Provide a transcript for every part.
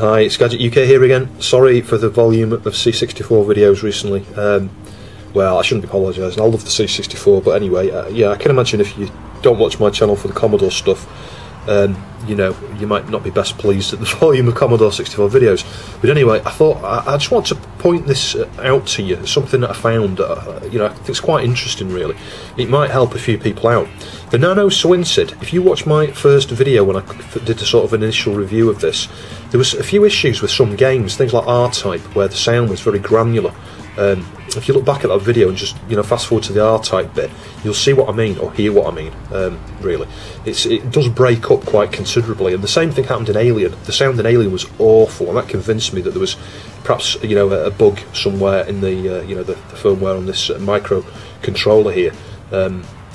Hi, it's Gadget UK here again. Sorry for the volume of C64 videos recently. Well, I shouldn't be apologising, I love the C64, but anyway, yeah, I can imagine if you don't watch my channel for the Commodore stuff, you know, you might not be best pleased at the volume of Commodore 64 videos. But anyway, I thought, I just want to point this out to you, something that I found, you know, I think it's quite interesting really. It might help a few people out. The Nano SwinSID, if you watch my first video when I did a sort of initial review of this, there was a few issues with some games, things like R-Type, where the sound was very granular. If you look back at that video and just, you know, fast forward to the R-Type bit, you'll see what I mean, or hear what I mean, really. It does break up quite considerably, and the same thing happened in Alien. The sound in Alien was awful, and that convinced me that there was perhaps, you know, a bug somewhere in the, you know, the firmware on this microcontroller here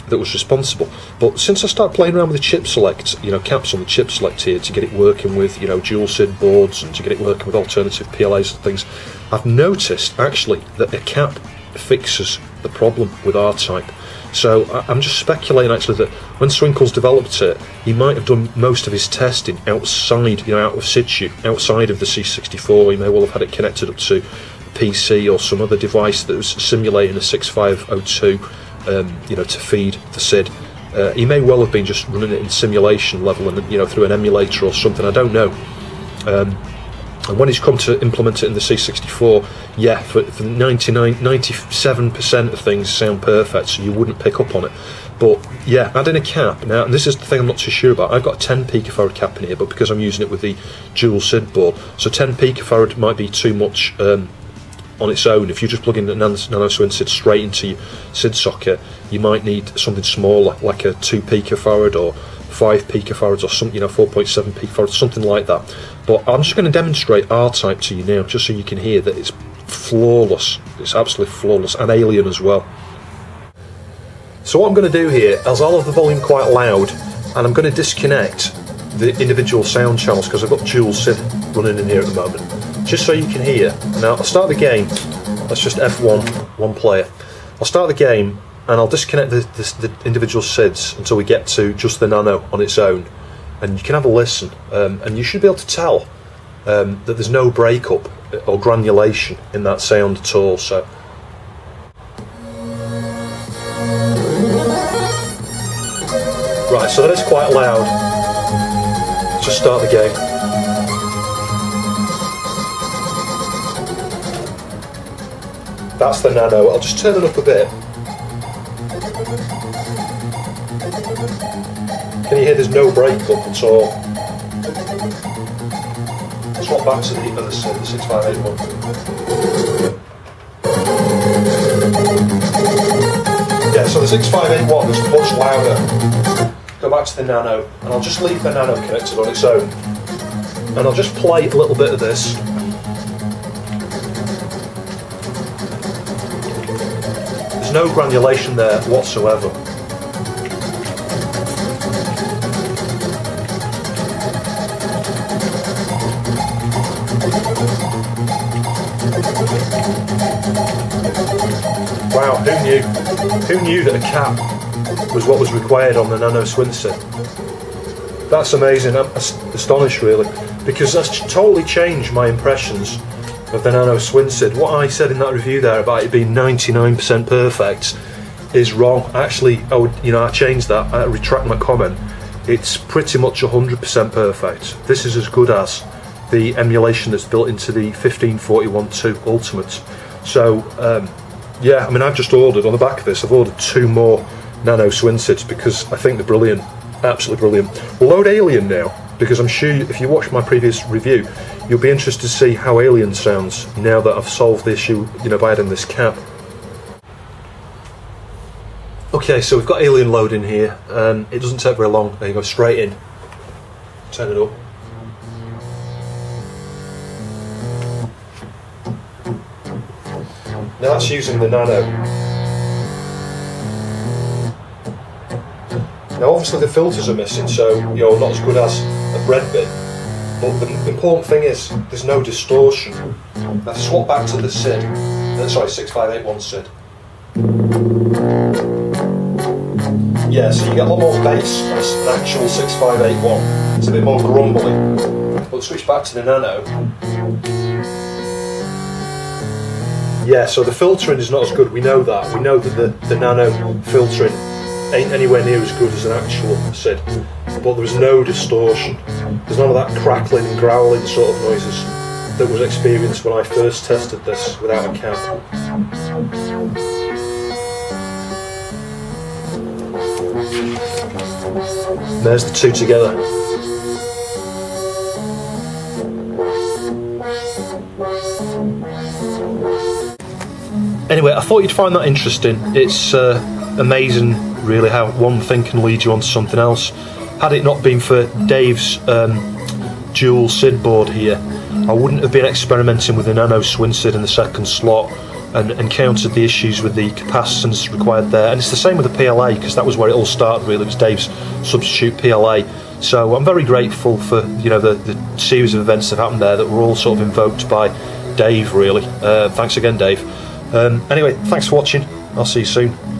that was responsible. But since I started playing around with the chip select, you know, caps on the chip select here to get it working with, you know, dual SID boards and to get it working with alternative PLAs and things, I've noticed actually that the cap fixes the problem with R-Type. So I'm just speculating actually that when Swinkles developed it, he might have done most of his testing outside, you know, out of situ, outside of the C64. He may well have had it connected up to a PC or some other device that was simulating a 6502. You know, to feed the SID. He may well have been just running it in simulation level and, you know, through an emulator or something, I don't know. And when he's come to implement it in the C64, yeah, for 97% of things sound perfect, so you wouldn't pick up on it. But yeah, adding a cap now, and this is the thing I'm not too sure about. I've got a 10 picofarad cap in here, but because I'm using it with the dual SID board, so 10 picofarad might be too much on its own. If you just plug in the Nano SwinSID straight into your SID socket, you might need something smaller, like a 2 picofarad or 5 picofarads or something, you know, 4.7 picofarads, something like that. But I'm just going to demonstrate R-Type to you now, just so you can hear that it's flawless. It's absolutely flawless, and Alien as well. So what I'm going to do here is I'll have the volume quite loud, and I'm going to disconnect the individual sound channels because I've got dual SID running in here at the moment, just so you can hear. Now I'll start the game. That's just F1, one player. I'll start the game and I'll disconnect the individual SIDs until we get to just the Nano on its own, and you can have a listen, and you should be able to tell that there's no breakup or granulation in that sound at all. So right, so that is quite loud. Just start the game. That's the Nano. I'll just turn it up a bit. Can you hear there's no breakup at all? Swap back to the other side, the 6581. Yeah, so the 6581 is much louder. Go back to the Nano, and I'll just leave the Nano connected on its own, and I'll just play a little bit of this. There's no granulation there whatsoever. Wow, who knew? Who knew that a cap was what was required on the Nano SwinSID? That's amazing. I'm astonished really, because that's totally changed my impressions of the Nano SwinSID. What I said in that review there about it being 99% perfect is wrong. Actually, I would, you know, I changed that. I retract my comment. It's pretty much 100% perfect. This is as good as the emulation that's built into the 1541 II Ultimate. So yeah, I mean, I've just ordered on the back of this. I've ordered 2 more Nano SwinSIDs because I think they're brilliant, absolutely brilliant. We'll load Alien now, because I'm sure if you watch my previous review, you'll be interested to see how Alien sounds now that I've solved the issue, you know, by adding this cap. Okay, so we've got Alien loading here, and it doesn't take very long. There you go, straight in. Turn it up. Now that's using the Nano. Now obviously the filters are missing, so you're not as good as a bread bin, but the important thing is there's no distortion. Now swap back to the SID, sorry, 6581 SID. Yeah, so you get a lot more bass than an actual 6581, it's a bit more grumbly, but We'll switch back to the Nano. Yeah, so the filtering is not as good, we know that. We know that the Nano filtering ain't anywhere near as good as an actual SID. But there was no distortion. There's none of that crackling and growling sort of noises that was experienced when I first tested this without a cam. There's the two together. Anyway, I thought you'd find that interesting. It's amazing, really, how one thing can lead you on to something else. Had it not been for Dave's dual SID board here, I wouldn't have been experimenting with the Nano SwinSID in the second slot and encountered the issues with the capacitance required there. And it's the same with the PLA, because that was where it all started, really. It was Dave's substitute PLA. So I'm very grateful for, you know, the series of events that happened there that were all sort of invoked by Dave, really. Thanks again, Dave. Anyway, thanks for watching. I'll see you soon.